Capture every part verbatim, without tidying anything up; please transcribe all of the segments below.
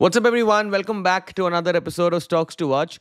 What's up, everyone? Welcome back to another episode of Stocks to Watch.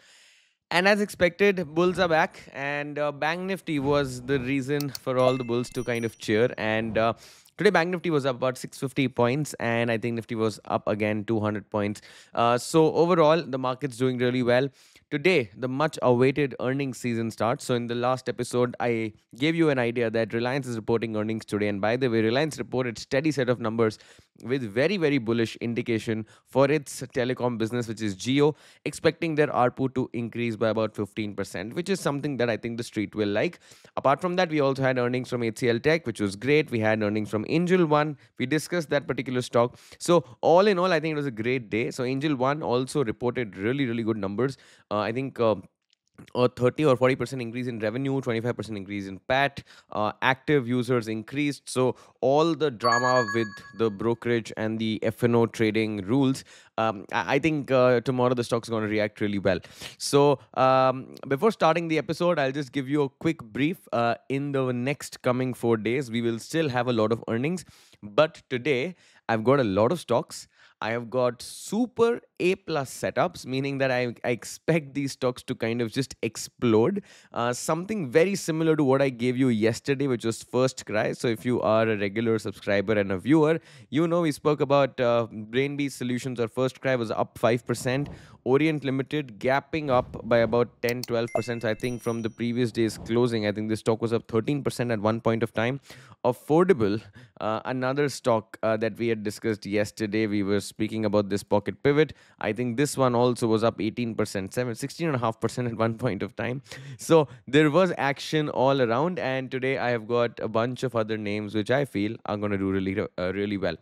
And as expected, bulls are back, and uh, Bank Nifty was the reason for all the bulls to kind of cheer. And uh, today, Bank Nifty was up about six hundred fifty points, and I think Nifty was up again two hundred points. Uh, so overall, the market's doing really well. Today, the much-awaited earnings season starts. So in the last episode, I gave you an idea that Reliance is reporting earnings today. And by the way, Reliance reported steady set of numbers with very, very bullish indication for its telecom business, which is Jio, expecting their A R P U to increase by about fifteen percent, which is something that I think the street will like. Apart from that, we also had earnings from H C L Tech, which was great. We had earnings from Angel One. We discussed that particular stock. So all in all, I think it was a great day. So Angel One also reported really, really good numbers. Uh, I think... Uh, or thirty or forty percent increase in revenue, twenty-five percent increase in P A T, uh, active users increased. So all the drama with the brokerage and the F N O trading rules, um, I think uh, tomorrow the stock's going to react really well. So um, before starting the episode, I'll just give you a quick brief. Uh, in the next coming four days, we will still have a lot of earnings. But today, I've got a lot of stocks. I have got super A-plus setups, meaning that I, I expect these stocks to kind of just explode. Uh, something very similar to what I gave you yesterday, which was First Cry. So if you are a regular subscriber and a viewer, you know we spoke about uh, BrainBee Solutions or First Cry was up five percent. Orient Limited gapping up by about ten to twelve percent. So I think from the previous day's closing, I think this stock was up thirteen percent at one point of time. Affordable, uh, another stock uh, that we had discussed yesterday, we were speaking about this pocket pivot. I think this one also was up eighteen percent, sixteen point five percent at one point of time. So there was action all around, and today I have got a bunch of other names which I feel are going to do really, uh, really well.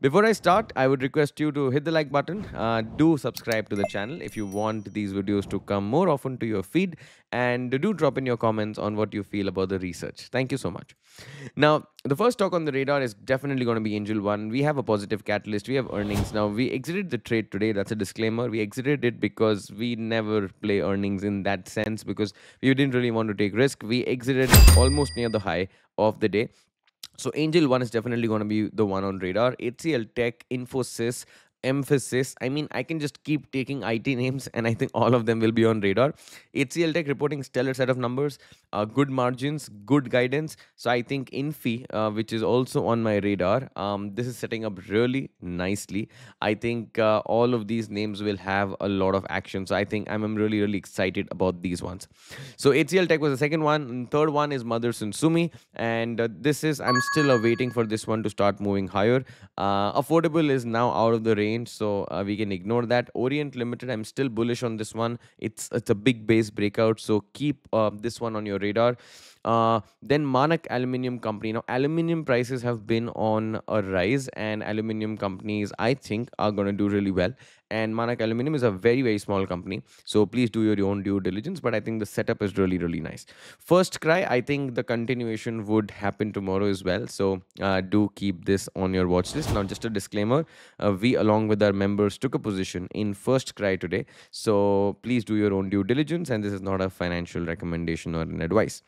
Before I start, I would request you to hit the like button. Uh, do subscribe to the channel if you want these videos to come more often to your feed, and do drop in your comments on what you feel about the research. Thank you so much. Now, the first stock on the radar is definitely going to be Angel One. We have a positive catalyst. We have earnings. Now, we exited the trade today. That's a disclaimer. We exited it because we never play earnings in that sense because we didn't really want to take risk. We exited almost near the high of the day. So Angel One is definitely going to be the one on radar. H C L Tech, Infosys, Emphasis. I mean, I can just keep taking I T names and I think all of them will be on radar. H C L Tech reporting stellar set of numbers, uh, good margins, good guidance. So I think Infi, uh, which is also on my radar, um, this is setting up really nicely. I think uh, all of these names will have a lot of action. So I think I'm, I'm really, really excited about these ones. So H C L Tech was the second one. And third one is Mothers and Sumi. And uh, this is, I'm still uh, waiting for this one to start moving higher. Uh, Affordable is now out of the range. So uh, we can ignore that. Orient Limited, I'm still bullish on this one. It's it's a big base breakout. So keep uh, this one on your radar. Uh, then Manak Aluminium Company. Now, aluminium prices have been on a rise, and aluminium companies, I think, are going to do really well. And Manak Aluminium is a very, very small company. So please do your own due diligence. But I think the setup is really, really nice. First Cry, I think the continuation would happen tomorrow as well. So uh, do keep this on your watch list. Now, just a disclaimer, uh, we along with our members took a position in First Cry today. So please do your own due diligence. And this is not a financial recommendation or an advice.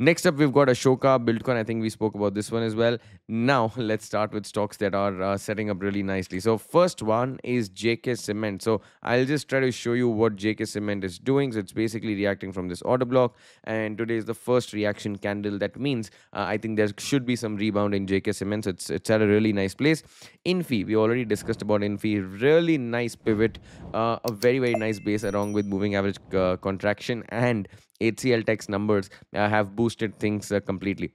Next up, we've got Ashoka Buildcon. I think we spoke about this one as well. Now, let's start with stocks that are uh, setting up really nicely. So first one is J K Cement. So I'll just try to show you what J K Cement is doing. So it's basically reacting from this order block. And today is the first reaction candle. That means uh, I think there should be some rebound in J K Cement. So it's, it's at a really nice place. Infi, we already discussed about Infi. Really nice pivot. Uh, a very, very nice base along with moving average uh, contraction, and H C L Tech's numbers uh, have boosted things uh, completely.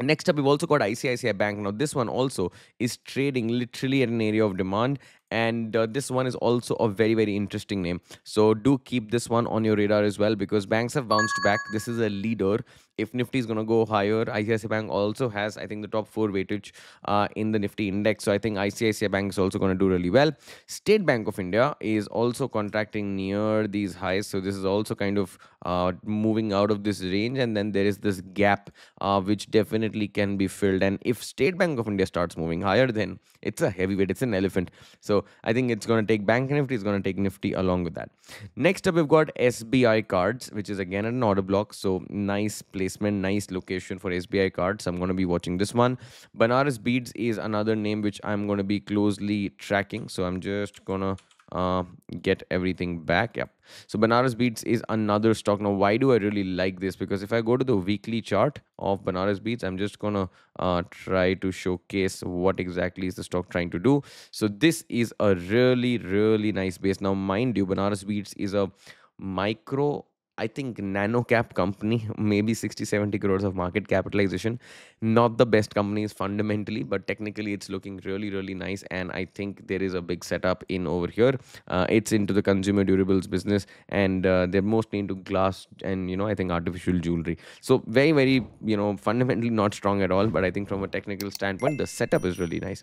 Next up, we've also got I C I C I Bank. Now, this one also is trading literally at an area of demand. And uh, this one is also a very, very interesting name. So do keep this one on your radar as well because banks have bounced back. This is a leader. If Nifty is going to go higher, I C I C I Bank also has, I think, the top four weightage uh, in the Nifty index. So I think I C I C I Bank is also going to do really well. State Bank of India is also contracting near these highs. So this is also kind of uh, moving out of this range. And then there is this gap, uh, which definitely can be filled. And if State Bank of India starts moving higher, then it's a heavyweight. It's an elephant. So I think it's going to take Bank Nifty, it's going to take Nifty along with that. Next up, we've got S B I Cards, which is again an order block. So nice placement, nice location for S B I Cards. I'm going to be watching this one. Banaras Beads is another name which I'm going to be closely tracking. So I'm just going to uh, get everything back. Yep. So Banaras Beads is another stock. Now, why do I really like this? Because if I go to the weekly chart of Banaras Beads, I'm just gonna uh, try to showcase what exactly is the stock trying to do. So this is a really, really nice base. Now, mind you, Banaras Beads is a micro, I think, nano cap company, maybe sixty seventy crores of market capitalization. Not the best companies fundamentally, but technically it's looking really, really nice. And I think there is a big setup in over here. Uh, it's into the consumer durables business, and uh, they're mostly into glass and, you know, I think artificial jewelry. So very, very, you know, fundamentally not strong at all. But I think from a technical standpoint, the setup is really nice.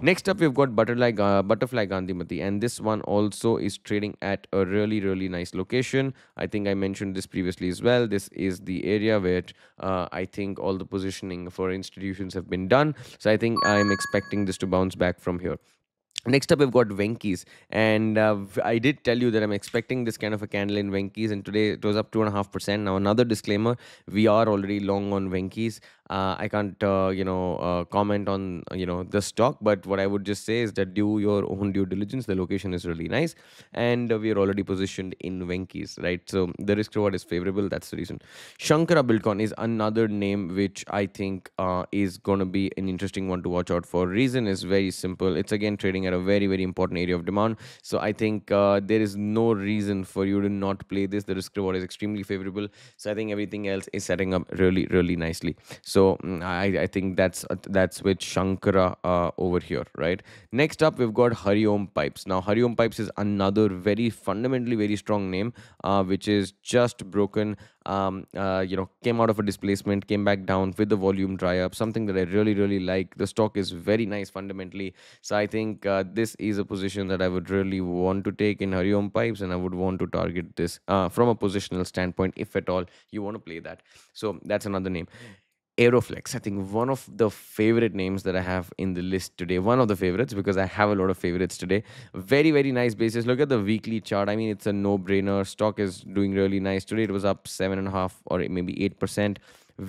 Next up, we've got Butterfly, uh, Butterfly Gandhi Mati. And this one also is trading at a really, really nice location. I think I mentioned mentioned this previously as well. This is the area where uh, I think all the positioning for institutions have been done. So I think I'm expecting this to bounce back from here. Next up, we've got Venky's, and uh, I did tell you that I'm expecting this kind of a candle in Venky's, and today it was up two and a half percent. Now, another disclaimer, we are already long on Venky's. Uh, I can't, uh, you know, uh, comment on, you know, the stock, but what I would just say is that do your own due diligence. The location is really nice, and uh, we are already positioned in Venky's, right? So the risk reward is favorable. That's the reason. Shankara Buildcon is another name which I think uh, is going to be an interesting one to watch out for. Reason is very simple. It's again trading at a very, very important area of demand. So I think uh, there is no reason for you to not play this. The risk reward is extremely favorable. So I think everything else is setting up really, really nicely. So So I, I think that's that's with Shankara uh, over here, right? Next up, we've got Hariom Pipes. Now, Hariom Pipes is another very fundamentally very strong name, uh, which is just broken. Um, uh, you know, came out of a displacement, came back down with the volume dry up, something that I really, really like. The stock is very nice fundamentally. So I think uh, this is a position that I would really want to take in Hariom Pipes, and I would want to target this uh, from a positional standpoint, if at all you want to play that. So that's another name. Aeroflex, I think one of the favorite names that I have in the list today. One of the favorites, because I have a lot of favorites today. Very, very nice basis. Look at the weekly chart. I mean, it's a no-brainer. Stock is doing really nice today. It was up seven and a half or maybe eight percent.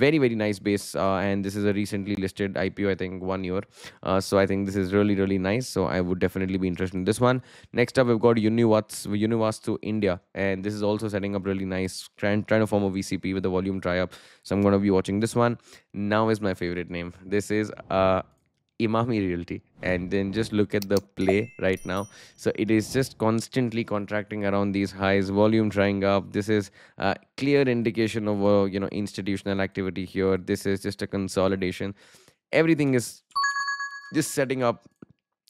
Very, very nice base. Uh, and this is a recently listed I P O, I think, one year. Uh, so I think this is really, really nice. So I would definitely be interested in this one. Next up, we've got Univastu to India. And this is also setting up really nice. Trying, trying to form a V C P with the volume try up. So I'm going to be watching this one. Now is my favorite name. This is uh, Imami Realty. And then just look at the play right now. So it is just constantly contracting around these highs, volume trying up. This is a clear indication of uh, you know, institutional activity here. This is just a consolidation. Everything is just setting up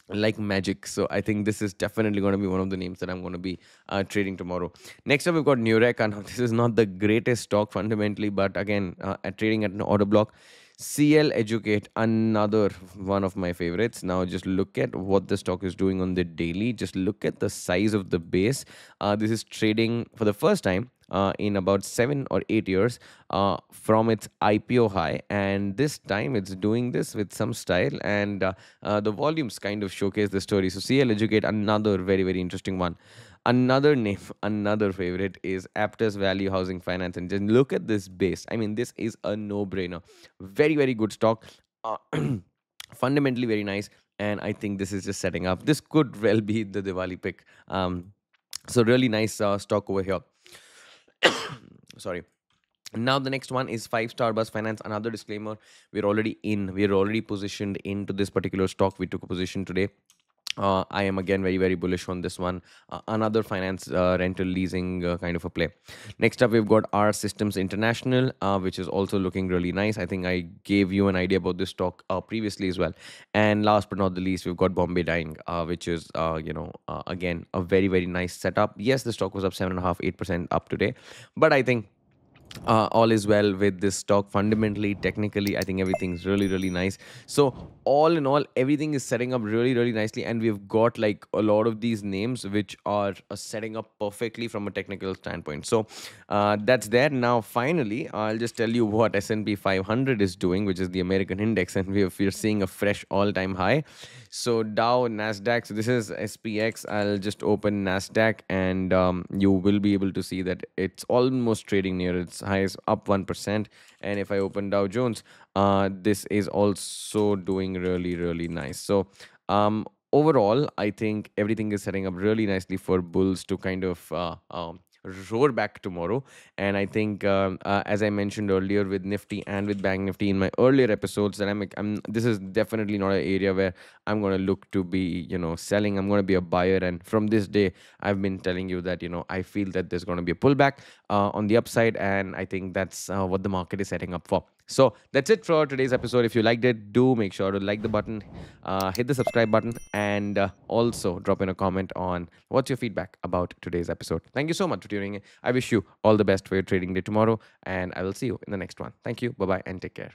like magic. So I think this is definitely going to be one of the names that I'm going to be uh, trading tomorrow. Next up, we've got Nureka. Now, this is not the greatest stock fundamentally, but again, uh, at trading at an order block. C L Educate, another one of my favorites. Now, just look at what the stock is doing on the daily. Just look at the size of the base. Uh, this is trading for the first time uh, in about seven or eight years uh, from its I P O high. And this time it's doing this with some style, and uh, uh, the volumes kind of showcase the story. So C L Educate, another very, very interesting one. Another name, another favorite is Aptus Value Housing Finance. And just look at this base. I mean, this is a no-brainer. Very, very good stock. Uh, fundamentally very nice. And I think this is just setting up. This could well be the Diwali pick. Um, so really nice uh, stock over here. Sorry. Now the next one is five star Bus Finance. Another disclaimer. We're already in. We're already positioned into this particular stock. We took a position today. Uh, I am again very, very bullish on this one. Uh, another finance uh, rental leasing uh, kind of a play. Next up, we've got R Systems International, uh, which is also looking really nice. I think I gave you an idea about this stock uh, previously as well. And last but not the least, we've got Bombay Dyeing, uh, which is, uh, you know, uh, again, a very, very nice setup. Yes, the stock was up seven point five, eight percent up today. But I think Uh, all is well with this stock fundamentally, technically. I think everything's really, really nice. So all in all, everything is setting up really, really nicely, and we've got like a lot of these names which are uh, setting up perfectly from a technical standpoint. So uh, that's there. Now finally, I'll just tell you what S and P five hundred is doing, which is the American index, and we're, we're seeing a fresh all-time high. So Dow, Nasdaq, so this is S P X. I'll just open Nasdaq, and um, you will be able to see that it's almost trading near its highs, up one percent. And if I open Dow Jones, uh, this is also doing really, really nice. So um, overall, I think everything is setting up really nicely for bulls to kind of uh, um, roar back tomorrow. And I think, um, uh, as I mentioned earlier, with Nifty and with Bank Nifty in my earlier episodes, that I'm, I'm this is definitely not an area where I'm going to look to be, you know, selling. I'm going to be a buyer. And from this day, I've been telling you that, you know, I feel that there's going to be a pullback uh, on the upside. And I think that's uh, what the market is setting up for. So that's it for today's episode. If you liked it, do make sure to like the button, uh, hit the subscribe button, and uh, also drop in a comment on what's your feedback about today's episode. Thank you so much for tuning in. I wish you all the best for your trading day tomorrow, and I will see you in the next one. Thank you. Bye-bye and take care.